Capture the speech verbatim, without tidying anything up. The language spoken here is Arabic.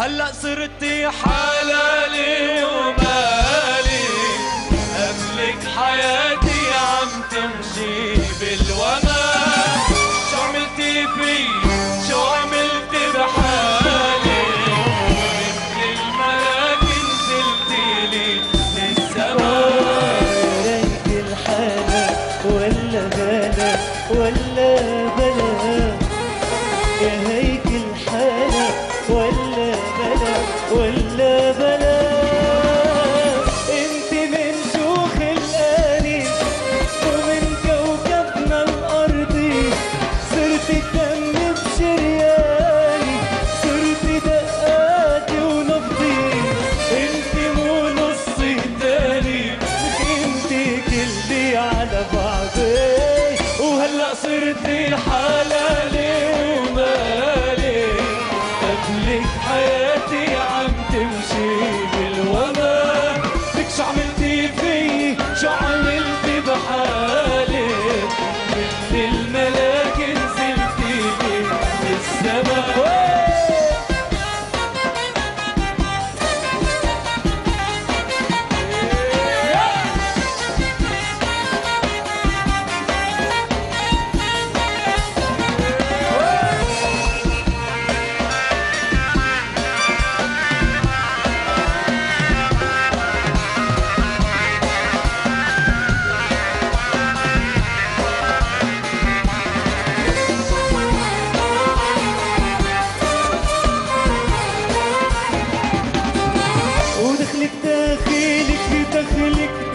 هلأ صرتي حلالي ومالي، أملك حياتي عم تمشي بالوما. شو عملتي في، شو عملتي بحالي؟ مثل الملاك نزلتي لي للسماء. ريت الحالة ولا غلا ولا بلا، يا هيك الحالة ولا بلا ولا بلا. انت من شوخ الآلي ومن كوكبنا الأرضي، صرت الدم بشرياني، صرت دقاتي ونبضي. انت مو نصي التالي، انت كلي على بعضي، وهلأ صرتي حلالي ومالي، قبلك حياتي عم تمشي بالوما. لك شو عملتي في، شو عملتي بحالي؟ مثل الملاك نزلتي لي للسما. ودخلك داخلك دخلك